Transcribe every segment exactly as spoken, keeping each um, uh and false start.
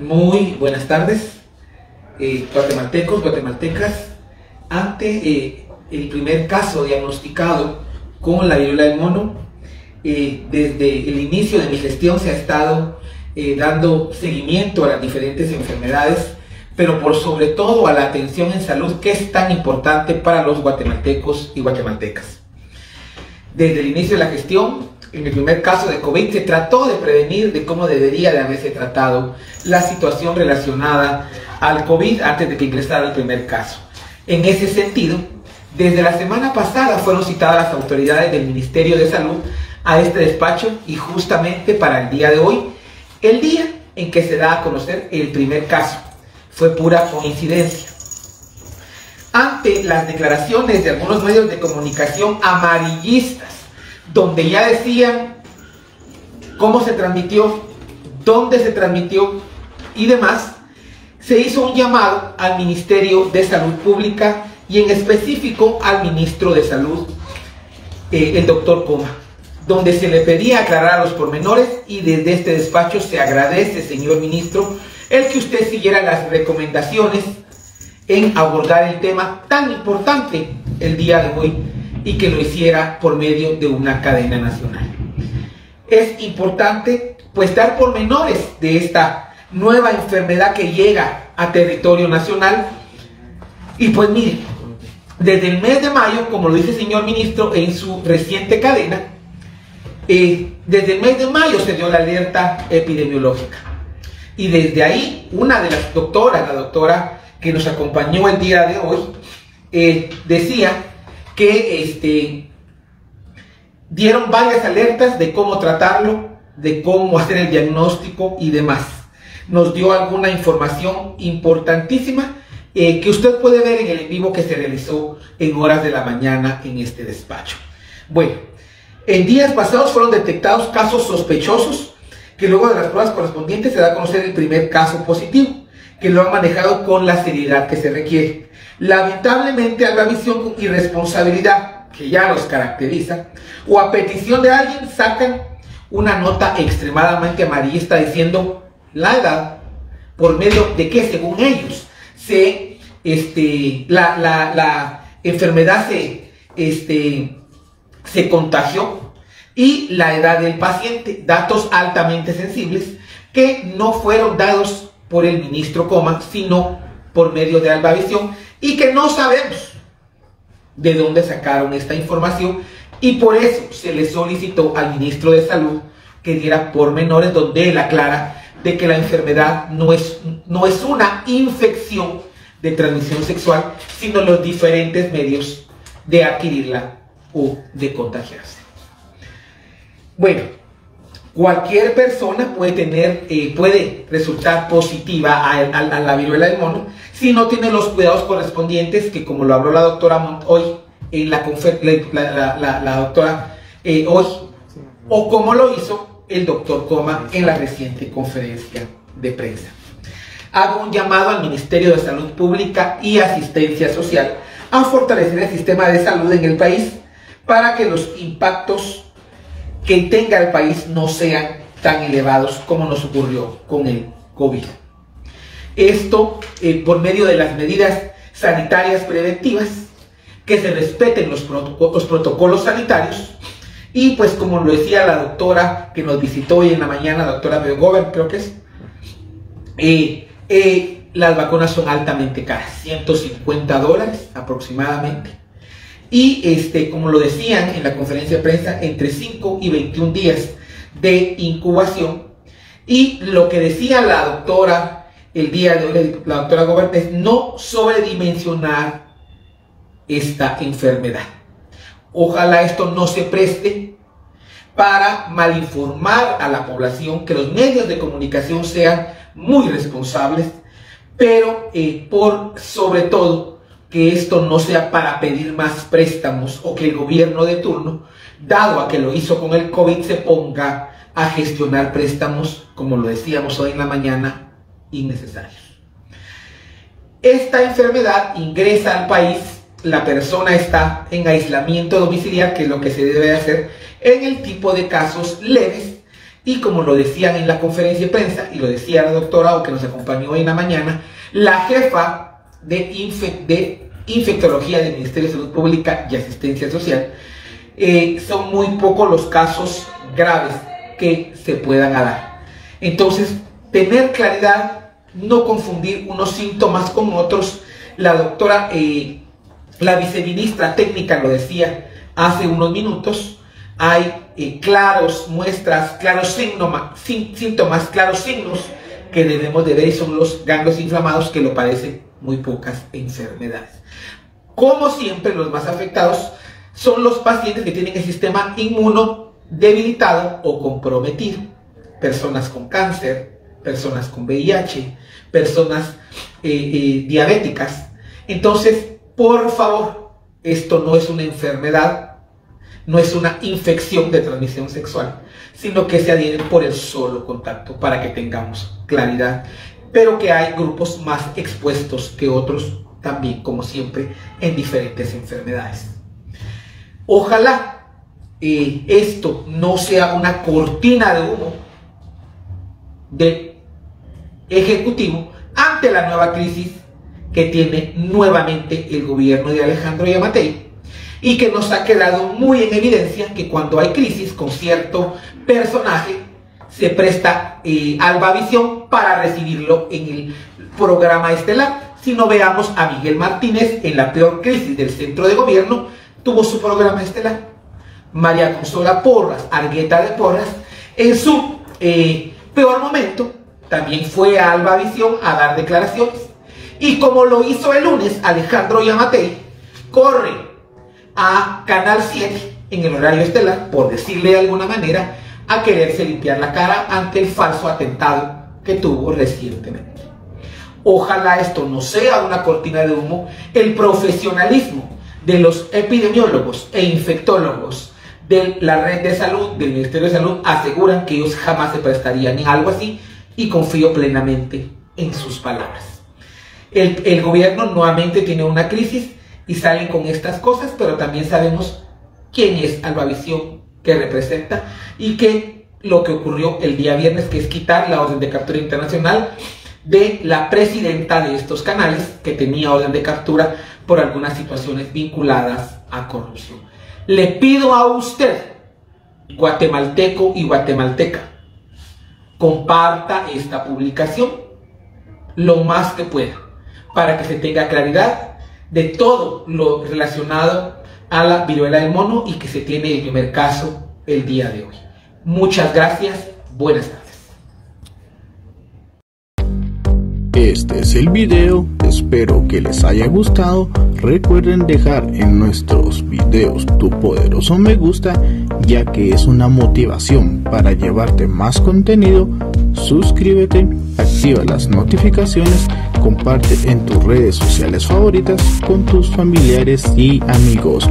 Muy buenas tardes, eh, guatemaltecos, guatemaltecas. Ante eh, el primer caso diagnosticado con la viruela del mono, eh, desde el inicio de mi gestión se ha estado eh, dando seguimiento a las diferentes enfermedades, pero por sobre todo a la atención en salud, que es tan importante para los guatemaltecos y guatemaltecas. Desde el inicio de la gestión, en el primer caso de COVID se trató de prevenir de cómo debería de haberse tratado la situación relacionada al COVID antes de que ingresara el primer caso. En ese sentido, desde la semana pasada fueron citadas las autoridades del Ministerio de Salud a este despacho, y justamente para el día de hoy, el día en que se da a conocer el primer caso, fue pura coincidencia. Ante las declaraciones de algunos medios de comunicación amarillistas, donde ya decían cómo se transmitió, dónde se transmitió y demás, se hizo un llamado al Ministerio de Salud Pública y en específico al Ministro de Salud, eh, el doctor Coma, donde se le pedía aclarar los pormenores, y desde este despacho se agradece, señor Ministro, el que usted siguiera las recomendaciones en abordar el tema tan importante el día de hoy, y que lo hiciera por medio de una cadena nacional. Es importante pues dar pormenores de esta nueva enfermedad que llega a territorio nacional, y pues miren, desde el mes de mayo, como lo dice el señor ministro en su reciente cadena, eh, desde el mes de mayo se dio la alerta epidemiológica, y desde ahí una de las doctoras, la doctora que nos acompañó el día de hoy, eh, decía que este, dieron varias alertas de cómo tratarlo, de cómo hacer el diagnóstico y demás. Nos dio alguna información importantísima eh, que usted puede ver en el en vivo que se realizó en horas de la mañana en este despacho. Bueno, en días pasados fueron detectados casos sospechosos, que luego de las pruebas correspondientes se da a conocer el primer caso positivo, que lo han manejado con la seriedad que se requiere. Lamentablemente, Alba Visión, con irresponsabilidad que ya los caracteriza, o a petición de alguien, sacan una nota extremadamente amarillista diciendo la edad, por medio de que, según ellos, se, este, la, la, la enfermedad se, este, se contagió, y la edad del paciente, datos altamente sensibles que no fueron dados por el ministro Coma, sino por medio de Alba Visión, y que no sabemos de dónde sacaron esta información, y por eso se le solicitó al ministro de Salud que diera pormenores donde él aclara de que la enfermedad no es, no es una infección de transmisión sexual, sino los diferentes medios de adquirirla o de contagiarse. Bueno, cualquier persona puede tener, eh, puede resultar positiva a, a, a la viruela del mono si no tiene los cuidados correspondientes, que como lo habló la doctora Mont hoy en la conferencia, la, la, la, la doctora eh, hoy, o como lo hizo el doctor Coma en la reciente conferencia de prensa. Hago un llamado al Ministerio de Salud Pública y Asistencia Social a fortalecer el sistema de salud en el país para que los impactos que tenga el país no sean tan elevados como nos ocurrió con el COVID. Esto eh, por medio de las medidas sanitarias preventivas, que se respeten los, protoc los protocolos sanitarios, y pues como lo decía la doctora que nos visitó hoy en la mañana, la doctora Begover, creo que es, eh, eh, las vacunas son altamente caras, ciento cincuenta dólares aproximadamente. Y este, como lo decían en la conferencia de prensa, entre cinco y veintiún días de incubación. Y lo que decía la doctora el día de hoy, la doctora Gobert, es no sobredimensionar esta enfermedad. Ojalá esto no se preste para malinformar a la población, que los medios de comunicación sean muy responsables, pero eh, por sobre todo, que esto no sea para pedir más préstamos, o que el gobierno de turno, dado a que lo hizo con el COVID, se ponga a gestionar préstamos, como lo decíamos hoy en la mañana, innecesarios. Esta enfermedad ingresa al país, la persona está en aislamiento domiciliario, que es lo que se debe hacer en el tipo de casos leves, Y como lo decían en la conferencia de prensa y lo decía la doctora O, que nos acompañó hoy en la mañana, la jefa de, infe de infectología del Ministerio de Salud Pública y Asistencia Social, eh, son muy pocos los casos graves que se puedan dar. Entonces, tener claridad, no confundir unos síntomas con otros. La doctora, eh, la viceministra técnica lo decía hace unos minutos, hay eh, claros muestras, claros síntomas, síntomas, claros signos que debemos de ver, y son los ganglios inflamados, que lo padecen muy pocas enfermedades. Como siempre, los más afectados son los pacientes que tienen el sistema inmuno debilitado o comprometido, personas con cáncer, personas con V I H, personas eh, eh, diabéticas. Entonces, por favor, esto no es una enfermedad, no es una infección de transmisión sexual, sino que se adhieren por el solo contacto, para que tengamos claridad, pero que hay grupos más expuestos que otros también, como siempre, en diferentes enfermedades. Ojalá eh, esto no sea una cortina de humo del Ejecutivo ante la nueva crisis que tiene nuevamente el gobierno de Alejandro Giammattei, y que nos ha quedado muy en evidencia que cuando hay crisis con cierto personaje se presta eh, Alba Visión para recibirlo en el programa estelar. Si no, veamos a Miguel Martínez en la peor crisis del centro de gobierno, tuvo su programa estelar. María Consola Porras, Argueta de Porras, en su eh, peor momento también fue a Alba Visión a dar declaraciones. Y como lo hizo el lunes Alejandro Giammattei, corre a Canal siete en el horario estelar, por decirle de alguna manera, a quererse limpiar la cara ante el falso atentado que tuvo recientemente. Ojalá esto no sea una cortina de humo. El profesionalismo de los epidemiólogos e infectólogos de la red de salud, del Ministerio de Salud, aseguran que ellos jamás se prestarían en algo así, y confío plenamente en sus palabras. El, el gobierno nuevamente tiene una crisis y salen con estas cosas, pero también sabemos quién es Alba Visión, que representa, y que lo que ocurrió el día viernes, que es quitar la orden de captura internacional de la presidenta de estos canales, que tenía orden de captura por algunas situaciones vinculadas a corrupción. Le pido a usted, guatemalteco y guatemalteca, comparta esta publicación lo más que pueda, para que se tenga claridad de todo lo relacionado a la viruela del mono, y que se tiene el primer caso el día de hoy. Muchas gracias, buenas tardes. Este es el video, espero que les haya gustado. Recuerden dejar en nuestros videos tu poderoso me gusta, ya que es una motivación para llevarte más contenido. Suscríbete, activa las notificaciones, comparte en tus redes sociales favoritas con tus familiares y amigos.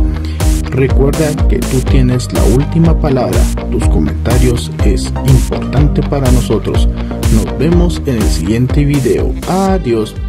Recuerda que tú tienes la última palabra, tus comentarios es importante para nosotros. Nos vemos en el siguiente video. Adiós.